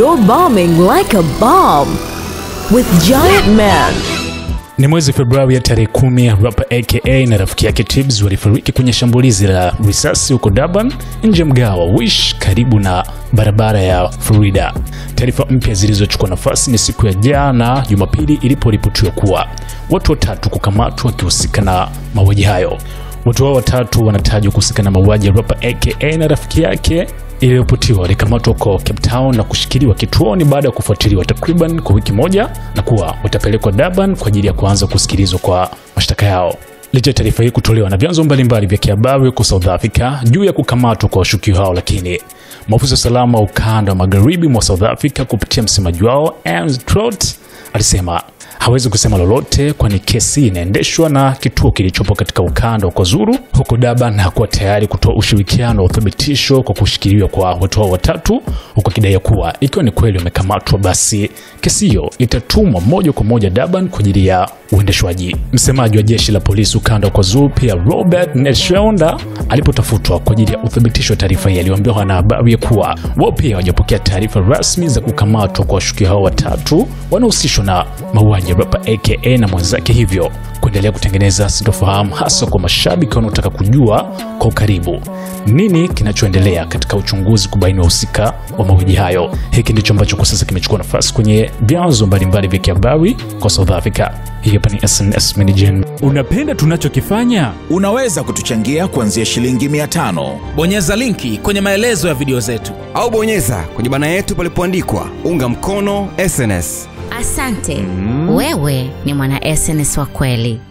You're bombing like a bomb with Giant Man. Ni mwezi Februari ya tarehe 10, rapper AKA na rafiki yake TIBZ walifariki kwenye shambulizi la risasi huko Durban, nje mgawa Wish karibu na barabara ya Florida. Taarifa mpya zilizochukua nafasi ni siku ya jana Jumapili iliporipotiwa kuwa watu watatu kukamatwa wakihusika na mauaji hayo. Watu hao watatu wanatajwa kuhusika na mauaji ya rapper AKA na rafiki yake iliyopotiwa walikamatwa kwa Cape Town na kushikiliwa kituoni baada ya kufuatiliwa takriban kwa wiki moja na kuwa watapelekwa Durban kwa ajili ya kuanza kusikilizwa kwa mashtaka yao. Licha taarifa hii kutolewa na vyanzo mbalimbali vya kihabari huko South Africa juu ya kukamatwa kwa washukiwa hao, lakini maafisa wa usalama ukanda wa magharibi mwa South Africa kupitia msemaji wao Ernst Trott alisema hawezi kusema lolote kwani kesi inaendeshwa na kituo kilichopo katika ukanda wa Kwazulu huko Durban, na hakuwa tayari kutoa ushirikiano wa uthibitisho kwa kushikiliwa kwa watu hao watatu, huko kidai kuwa ikiwa ni kweli wamekamatwa basi kesi hiyo itatumwa moja kwa moja Durban kwa ajili ya uendeshwaji. Msemaji wa jeshi la polisi ukanda wa Kwazulu pia Robert Nesheonda alipotafutwa kwa ajili ya uthibitisho wa taarifa hii aliwaambia wanahabari kuwa wao pia hawajapokea taarifa rasmi za kukamatwa kwa washukiwa hao watatu wanaohusishwa na mauaji rapper AKA na mwenzake, hivyo kuendelea kutengeneza sintofahamu hasa kwa mashabiki wanaotaka kujua kwa ukaribu nini kinachoendelea katika uchunguzi kubaini wahusika wa mauaji hayo. Hiki ndicho ambacho kwa sasa kimechukua nafasi kwenye vyanzo mbalimbali vya kihabari kwa South Africa. Hii hapa ni SNS Management. Unapenda tunachokifanya? Unaweza kutuchangia kuanzia shilingi 500. Bonyeza linki kwenye maelezo ya video zetu au bonyeza kwenye bana yetu palipoandikwa unga mkono SNS. Asante. Wewe ni mwana SNS wa kweli.